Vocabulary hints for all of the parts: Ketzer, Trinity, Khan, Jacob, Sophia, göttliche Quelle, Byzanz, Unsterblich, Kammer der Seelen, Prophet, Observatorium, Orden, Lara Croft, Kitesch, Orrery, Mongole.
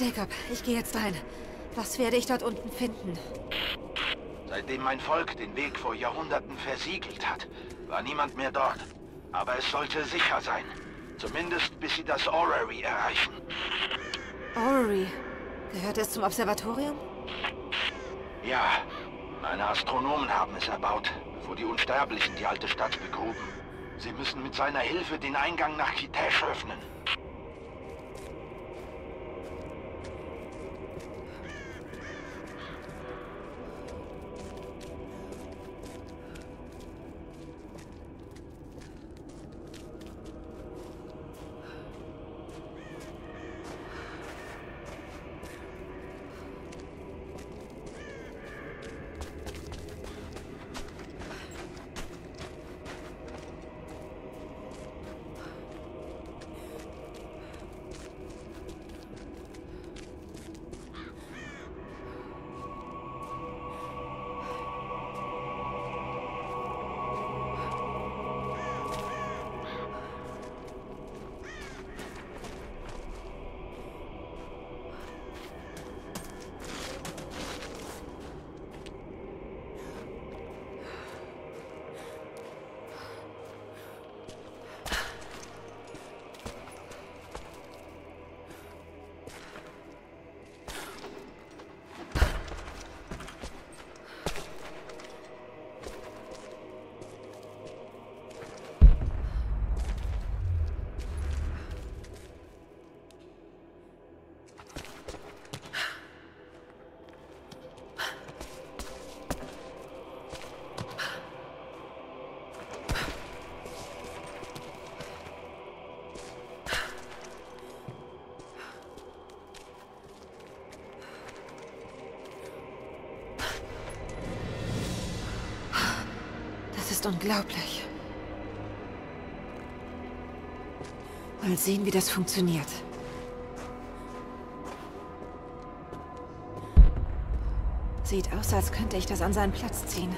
Jacob, ich gehe jetzt rein. Was werde ich dort unten finden? Seitdem mein Volk den Weg vor Jahrhunderten versiegelt hat, war niemand mehr dort. Aber es sollte sicher sein. Zumindest bis sie das Orrery erreichen. Orrery? Gehört es zum Observatorium? Ja. Meine Astronomen haben es erbaut, bevor die Unsterblichen die alte Stadt begruben. Sie müssen mit seiner Hilfe den Eingang nach Kitesch öffnen. Unglaublich. Mal sehen, wie das funktioniert. Sieht aus, als könnte ich das an seinen Platz ziehen.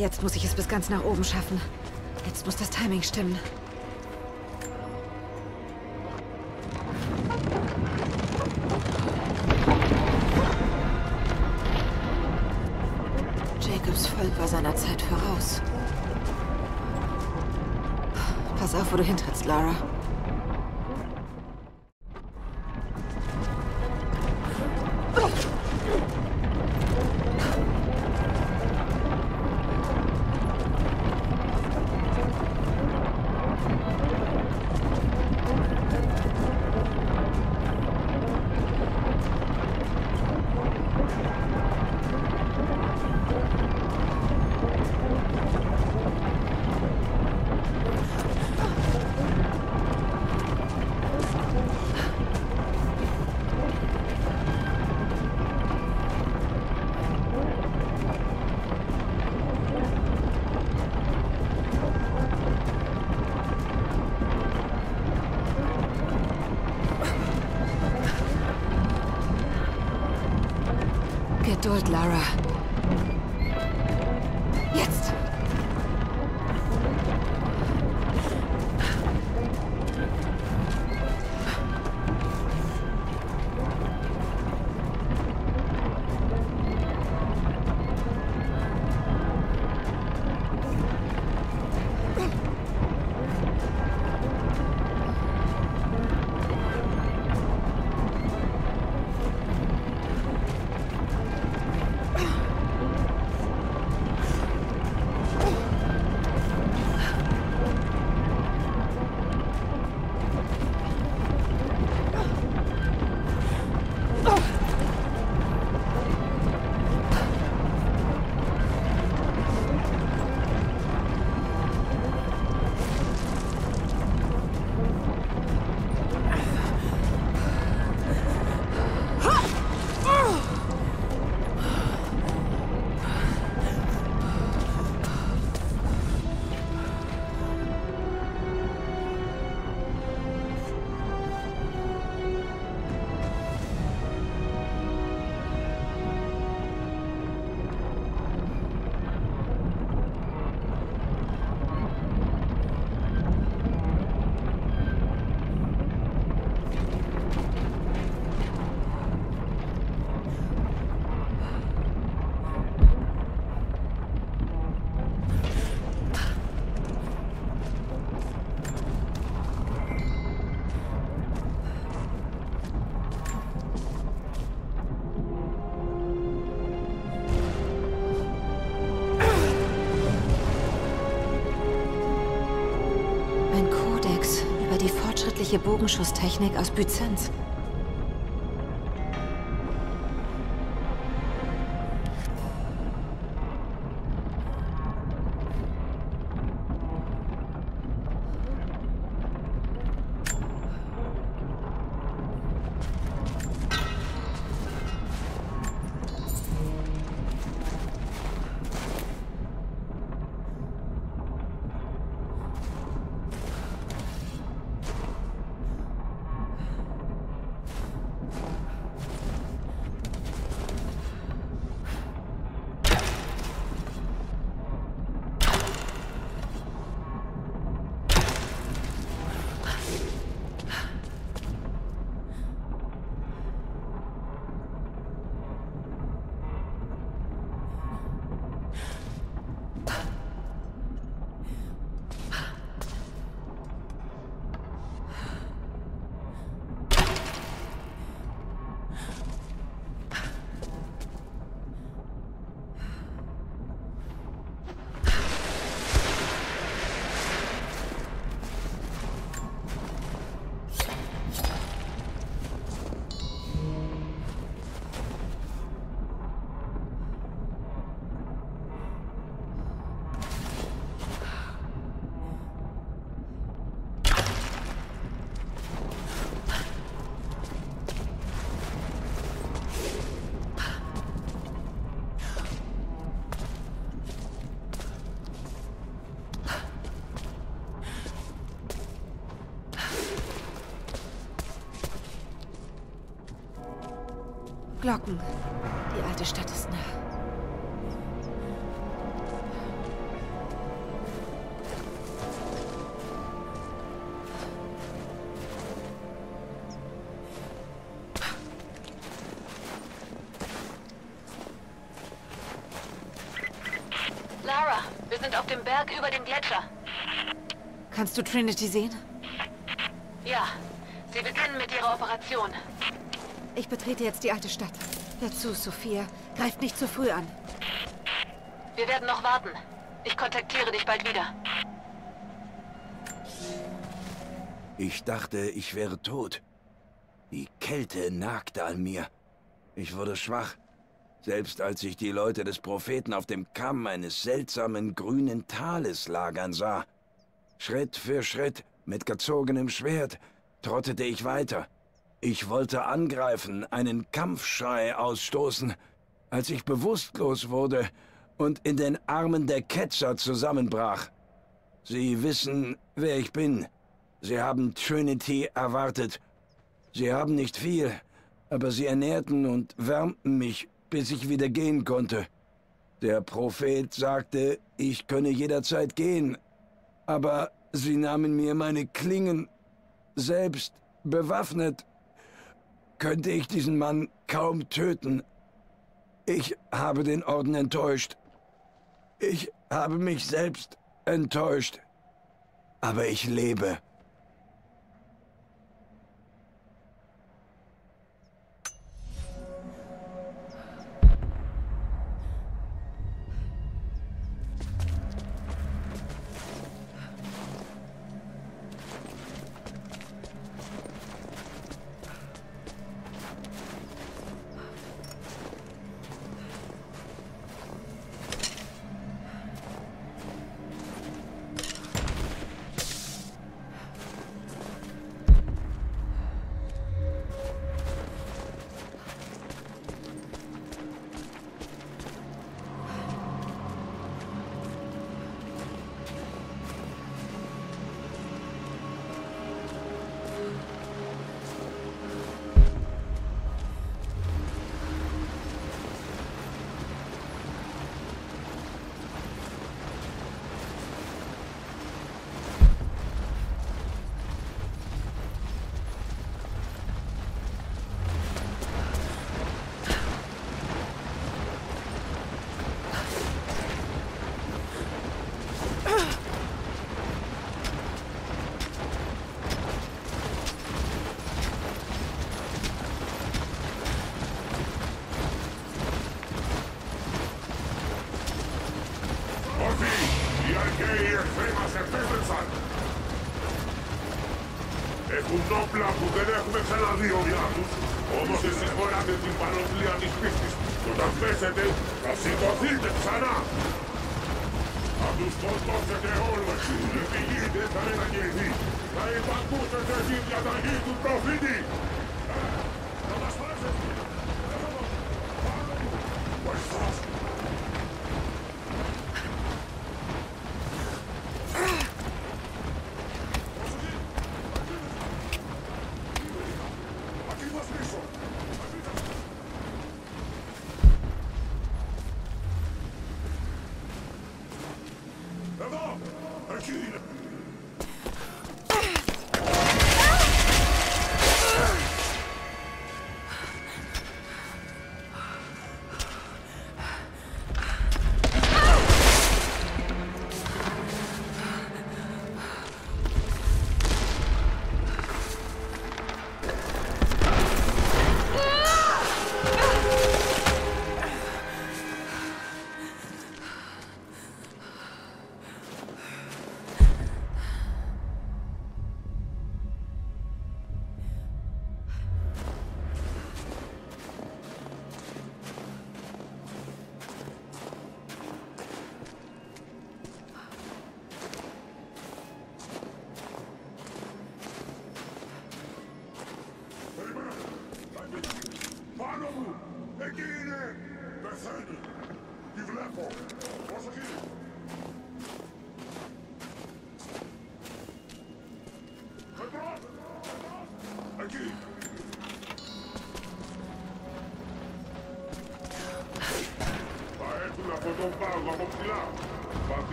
Jetzt muss ich es bis ganz nach oben schaffen. Jetzt muss das Timing stimmen. Jacobs Volk war seiner Zeit voraus. Pass auf, wo du hintrittst, Lara. Geduld, Lara. Jetzt! Bogenschusstechnik aus Byzanz. Glocken. Die alte Stadt ist nah. sind auf dem Berg über dem Gletscher. Kannst du Trinity sehen? Ja, sie beginnen mit ihrer Operation. Ich betrete jetzt die alte Stadt. Hör zu, Sophia. Greift nicht zu früh an. Wir werden noch warten. Ich kontaktiere dich bald wieder. Ich dachte, ich wäre tot. Die Kälte nagte an mir. Ich wurde schwach. Selbst als ich die Leute des Propheten auf dem Kamm eines seltsamen grünen Tales lagern sah. Schritt für Schritt, mit gezogenem Schwert, trottete ich weiter. Ich wollte angreifen, einen Kampfschrei ausstoßen, als ich bewusstlos wurde und in den Armen der Ketzer zusammenbrach. Sie wissen, wer ich bin. Sie haben Trinity erwartet. Sie haben nicht viel, aber sie ernährten und wärmten mich, bis ich wieder gehen konnte. Der Prophet sagte, ich könne jederzeit gehen, aber sie nahmen mir meine Klingen, selbst bewaffnet, könnte ich diesen Mann kaum töten. Ich habe den Orden enttäuscht. Ich habe mich selbst enttäuscht. Aber ich lebe.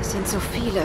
Es sind so viele.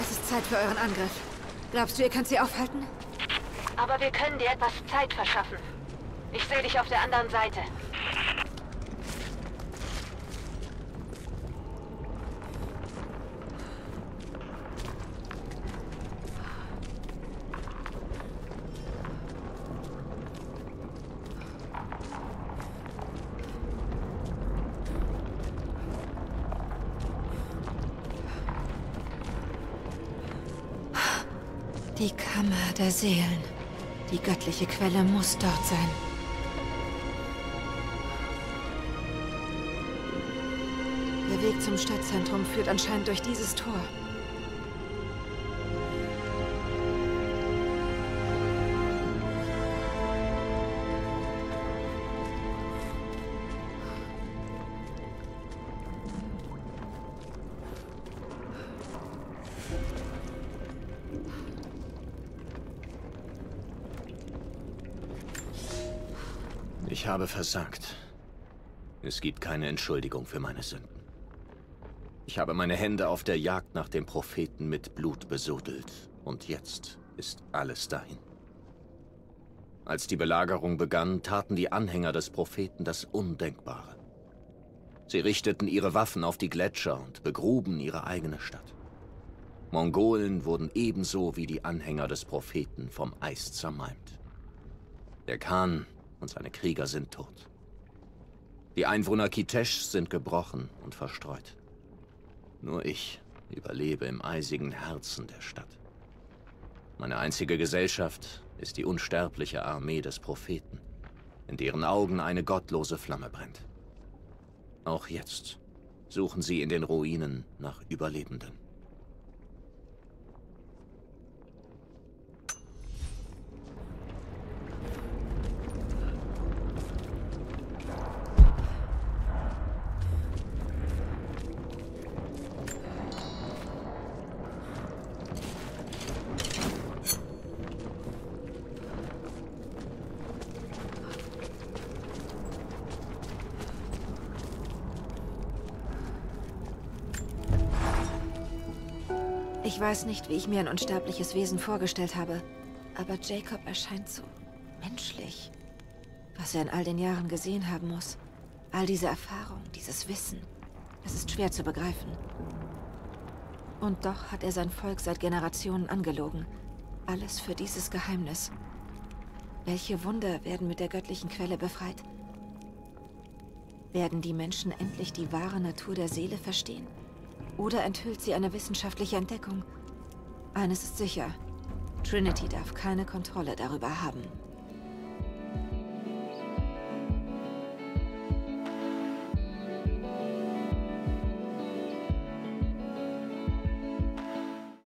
Es ist Zeit für euren Angriff. Glaubst du, ihr könnt sie aufhalten? Aber wir können dir etwas Zeit verschaffen. Ich sehe dich auf der anderen Seite. Die Kammer der Seelen. Die göttliche Quelle muss dort sein. Der Weg zum Stadtzentrum führt anscheinend durch dieses Tor. Ich habe versagt. Es gibt keine Entschuldigung für meine Sünden. Ich habe meine Hände auf der Jagd nach dem Propheten mit Blut besudelt. Und jetzt ist alles dahin. Als die Belagerung begann, taten die Anhänger des Propheten das Undenkbare. Sie richteten ihre Waffen auf die Gletscher und begruben ihre eigene Stadt. Mongolen wurden ebenso wie die Anhänger des Propheten vom Eis zermalmt. Der Khan und seine Krieger sind tot. Die Einwohner Kitesch sind gebrochen und verstreut. Nur ich überlebe im eisigen Herzen der Stadt. Meine einzige Gesellschaft ist die unsterbliche Armee des Propheten, in deren Augen eine gottlose Flamme brennt. Auch jetzt suchen sie in den Ruinen nach Überlebenden. Ich weiß nicht, wie ich mir ein unsterbliches Wesen vorgestellt habe, aber Jacob erscheint so menschlich. Was er in all den Jahren gesehen haben muss, all diese Erfahrung, dieses Wissen, es ist schwer zu begreifen. Und doch hat er sein Volk seit Generationen angelogen. Alles für dieses Geheimnis. Welche Wunder werden mit der göttlichen Quelle befreit? Werden die Menschen endlich die wahre Natur der Seele verstehen? Oder enthüllt sie eine wissenschaftliche Entdeckung? Eines ist sicher, Trinity darf keine Kontrolle darüber haben.